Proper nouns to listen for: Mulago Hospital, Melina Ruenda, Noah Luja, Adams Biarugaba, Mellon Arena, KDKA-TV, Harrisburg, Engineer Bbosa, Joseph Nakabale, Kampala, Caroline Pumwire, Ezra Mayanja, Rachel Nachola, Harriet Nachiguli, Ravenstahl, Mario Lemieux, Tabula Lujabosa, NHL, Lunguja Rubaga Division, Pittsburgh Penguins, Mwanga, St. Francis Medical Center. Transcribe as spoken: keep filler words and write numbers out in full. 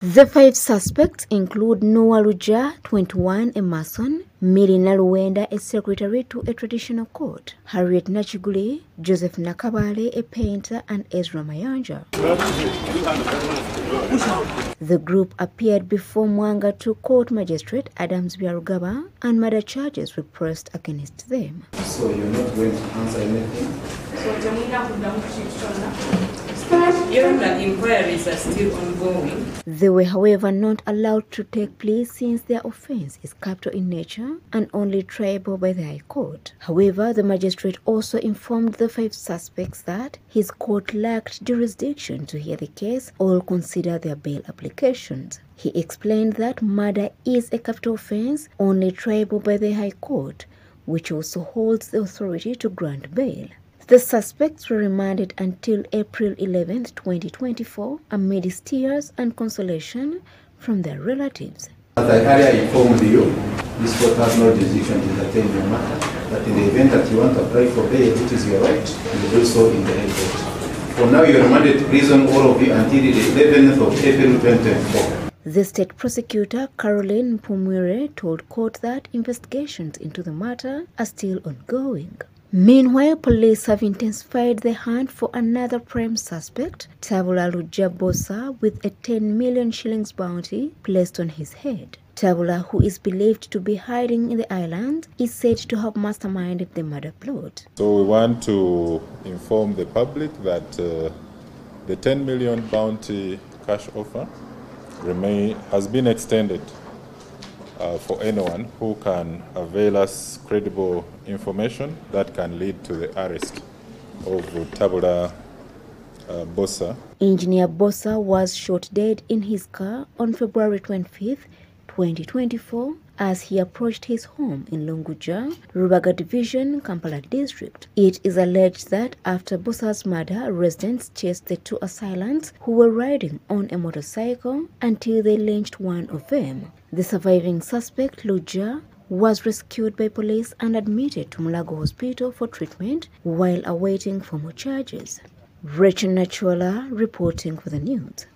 The five suspects include Noah Luja, twenty-one, a Mason; Melina Ruenda, a secretary to a traditional court; Harriet Nachiguli, Joseph Nakabale, a painter, and Ezra Mayanja. The group appeared before Mwanga two Court Magistrate Adams Biarugaba, and murder charges were pressed against them. So you're not going to answer anything? So Jamina would not choose to Even the inquiries are still ongoing. They were, however, not allowed to take place since their offense is capital in nature and only triable by the High Court. However, the magistrate also informed the five suspects that his court lacked jurisdiction to hear the case or consider their bail applications. He explained that murder is a capital offense only triable by the High Court, which also holds the authority to grant bail. The suspects were remanded until April eleventh, twenty twenty-four, amid tears and consolation from their relatives. As I earlier informed you, this court has no decision to entertain your matter, but in the event that you want to apply for bail, it is your right, you will do so in the airport. For now, you are remanded to prison, all of you, until the eleventh of April, twenty twenty-four. The state prosecutor, Caroline Pumwire, told court that investigations into the matter are still ongoing. Meanwhile, police have intensified the hunt for another prime suspect, Tabula Lujabosa, with a ten million shillings bounty placed on his head. Tabula, who is believed to be hiding in the island, is said to have masterminded the murder plot. So we want to inform the public that uh, the ten million bounty cash offer remain, has been extended Uh, for anyone who can avail us credible information that can lead to the arrest of Tabula uh, Bbosa. Engineer Bbosa was shot dead in his car on February twenty-fifth, twenty twenty-four, as he approached his home in Lunguja, Rubaga Division, Kampala District. It is alleged that after Bbosa's murder, residents chased the two assailants who were riding on a motorcycle until they lynched one of them. The surviving suspect, Luja, was rescued by police and admitted to Mulago Hospital for treatment while awaiting formal charges. Rachel Nachola reporting for the news.